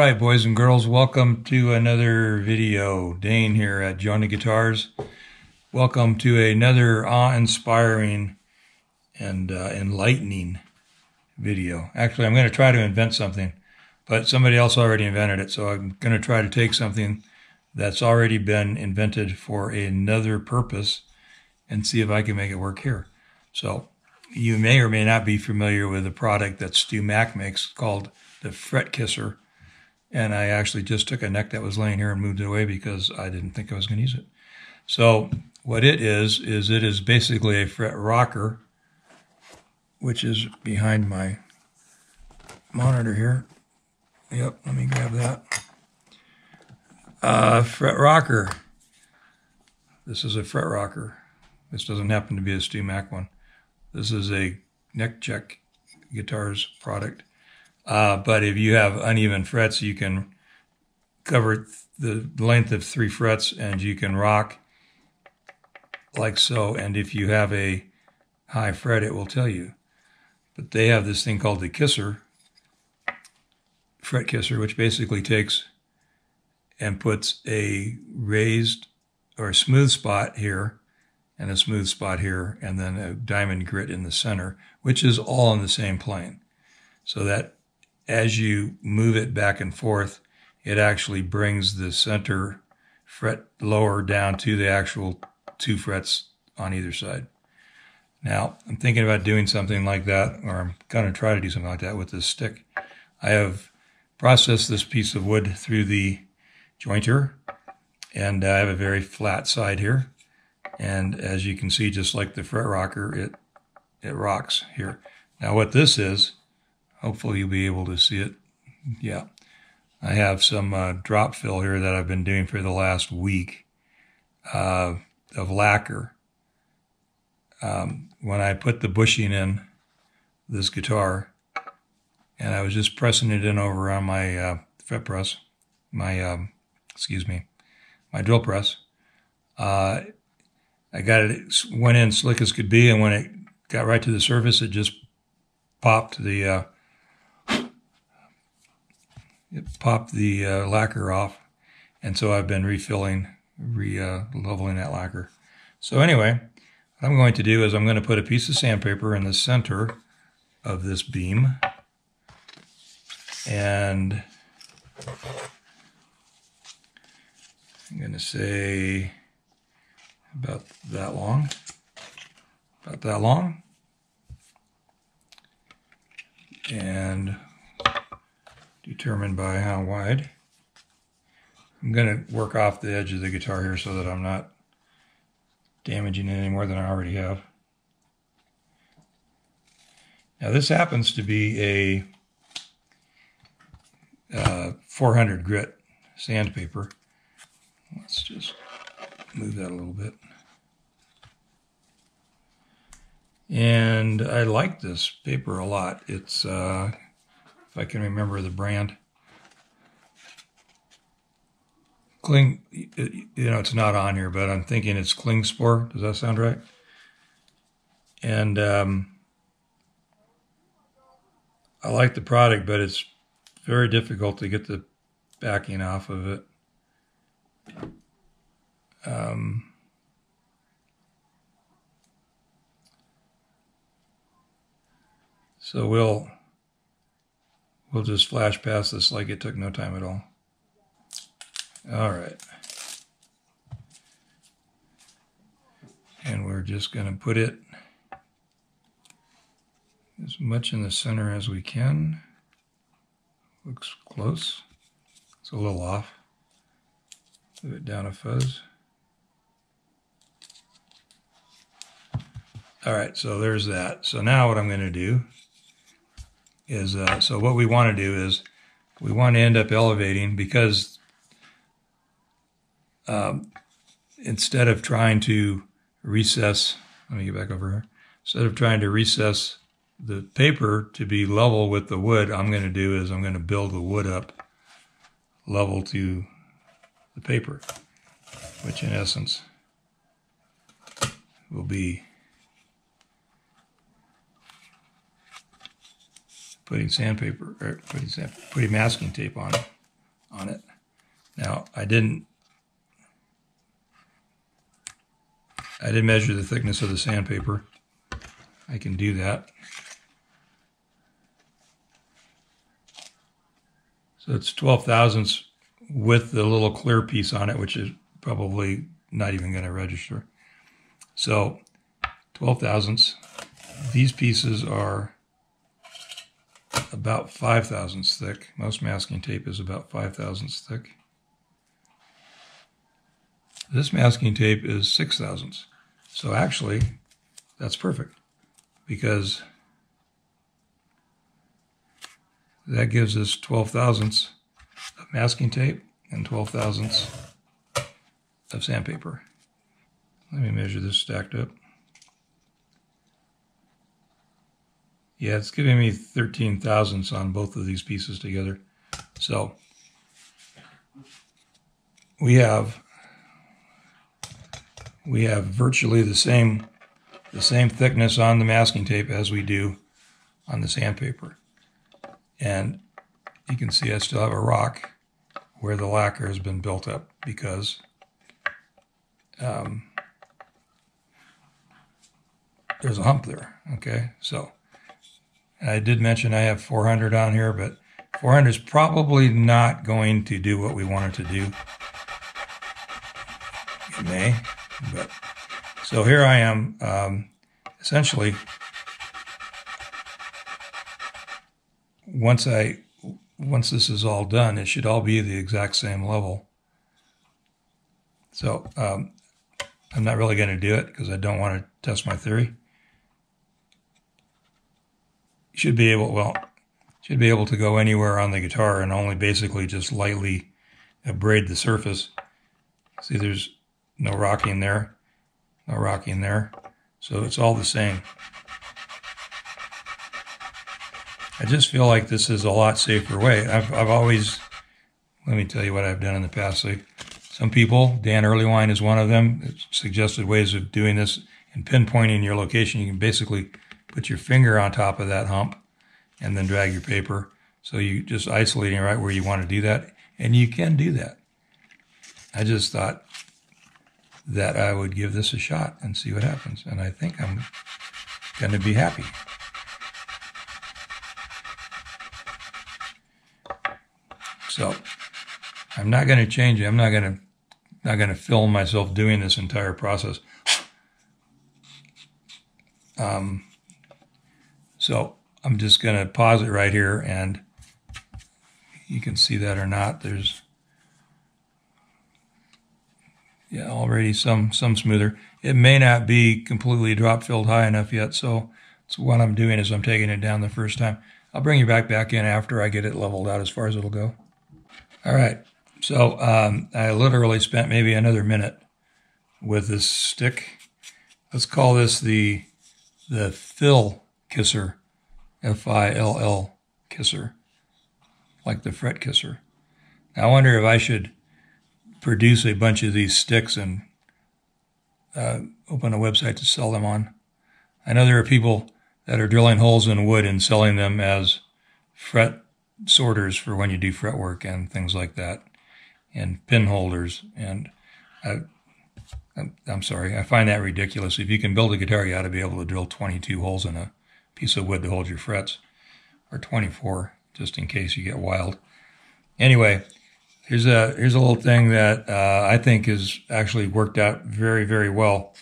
Alright, boys and girls, welcome to another video. Dane here at Johnny Guitars. Welcome to another awe-inspiring and enlightening video. Actually, I'm going to try to invent something, but somebody else already invented it, so I'm going to try to take something that's already been invented for another purpose and see if I can make it work here. So you may or may not be familiar with a product that StewMac makes called the Fret Kisser. And I actually just took a neck that was laying here and moved it away because I didn't think I was going to use it. So what it is it is basically a fret rocker, which is behind my monitor here. Yep, let me grab that. Fret rocker. This is a fret rocker. This doesn't happen to be a StewMac one. This is a Neck Check Guitars product. But if you have uneven frets, you can cover the length of 3 frets and you can rock like so. And if you have a high fret, it will tell you. But they have this thing called the Kisser, Fret Kisser, which basically takes and puts a raised or a smooth spot here and a smooth spot here and then a diamond grit in the center, which is all on the same plane. So that as you move it back and forth, it actually brings the center fret lower down to the actual 2 frets on either side. Now, I'm thinking about doing something like that, or I'm going to try to do something like that with this stick. I have processed this piece of wood through the jointer, and I have a very flat side here. And as you can see, just like the fret rocker, it rocks here. Now, what this is, hopefully you'll be able to see it. Yeah, I have some drop fill here that I've been doing for the last week of lacquer. When I put the bushing in this guitar, and I was just pressing it in over on my fret press, my drill press. I got it, went in slick as could be, and when it got right to the surface, it just popped the lacquer off, and so I've been leveling that lacquer. So anyway, what I'm going to do is I'm going to put a piece of sandpaper in the center of this beam, and I'm going to say about that long, and determined by how wide. I'm going to work off the edge of the guitar here so that I'm not damaging it any more than I already have. Now this happens to be a 400 grit sandpaper. Let's just move that a little bit. And I like this paper a lot. It's if I can remember the brand. Kling, you know, it's not on here, but I'm thinking it's Klingspor. Does that sound right? And I like the product, but it's very difficult to get the backing off of it. So we'll just flash past this like it took no time at all. All right. And we're just going to put it as much in the center as we can. Looks close. It's a little off. Move it down a fuzz. All right, so there's that. So now what I'm going to do is, so what we want to do is we want to end up elevating because instead of trying to recess, let me get back over here. Instead of trying to recess the paper to be level with the wood, I'm going to do is I'm going to build the wood up level to the paper, which in essence will be putting masking tape on it. on it. Now I didn't measure the thickness of the sandpaper. I can do that. So it's 12 thousandths with the little clear piece on it, which is probably not even going to register. So 12 thousandths. These pieces are about 5 thousandths thick. Most masking tape is about 5 thousandths thick. This masking tape is 6 thousandths. So actually, that's perfect, because that gives us 12 thousandths of masking tape and 12 thousandths of sandpaper. Let me measure this stacked up. Yeah, it's giving me 13 thousandths on both of these pieces together. So we have virtually the same thickness on the masking tape as we do on the sandpaper. And you can see I still have a rock where the lacquer has been built up, because there's a hump there. Okay, so. I did mention I have 400 on here, but 400 is probably not going to do what we want it to do. It may, but... So here I am, essentially, once this is all done, it should all be the exact same level. So I'm not really going to do it because I don't want to test my theory. Should be able, well, should be able to go anywhere on the guitar and only basically just lightly abrade the surface. See, there's no rocking there, no rocking there. So it's all the same. I just feel like this is a lot safer way. I've always, let me tell you what I've done in the past. Like some people, Dan Earlywine is one of them, suggested ways of doing this and pinpointing your location. You can basically put your finger on top of that hump and then drag your paper. So you just isolating right where you want to do that. And you can do that. I just thought that I would give this a shot and see what happens. And I think I'm going to be happy. So I'm not going to change it. I'm not going to film myself doing this entire process. So I'm just going to pause it right here, and you can see that or not. There's, yeah, already some smoother. It may not be completely drop filled high enough yet, so what I'm doing is I'm taking it down the first time. I'll bring you back in after I get it leveled out as far as it'll go. All right, so I literally spent maybe another minute with this stick. Let's call this the fill kisser, F-I-L-L kisser, like the fret kisser. Now, I wonder if I should produce a bunch of these sticks and open a website to sell them on. I know there are people that are drilling holes in wood and selling them as fret sorters for when you do fret work and things like that, and pin holders. And I'm sorry, I find that ridiculous. If you can build a guitar, you ought to be able to drill 22 holes in a piece of wood to hold your frets, or 24, just in case you get wild. Anyway, here's a little thing that I think is actually worked out very, very well.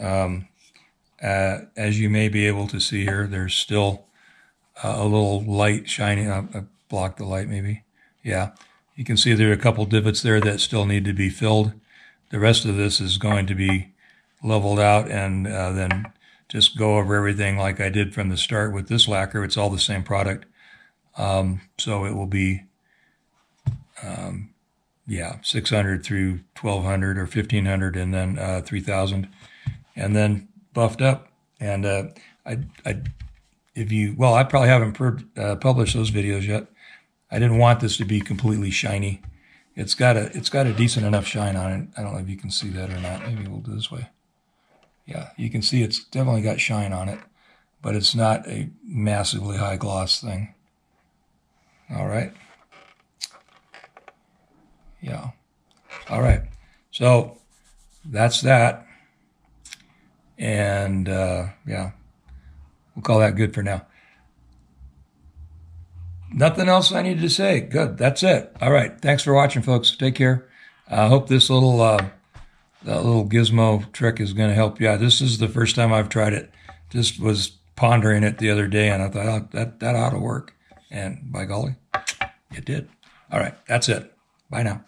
As you may be able to see here, there's still a little light shining. I blocked the light maybe. Yeah, you can see there are a couple divots there that still need to be filled. The rest of this is going to be leveled out, and then just go over everything like I did from the start with this lacquer. It's all the same product. So it will be, yeah, 600 through 1200 or 1500, and then 3000, and then buffed up. And I probably haven't published those videos yet. I didn't want this to be completely shiny. It's got a decent enough shine on it. I don't know if you can see that or not. Maybe we'll do it this way. Yeah, you can see it's definitely got shine on it, but it's not a massively high gloss thing. All right. Yeah. All right. So that's that. And yeah, we'll call that good for now. Nothing else I needed to say. Good. That's it. All right. Thanks for watching, folks. Take care. I hope this little that little gizmo trick is going to help you out. This is the first time I've tried it. Just was pondering it the other day, and I thought, oh, that ought to work. And by golly, it did. All right. That's it. Bye now.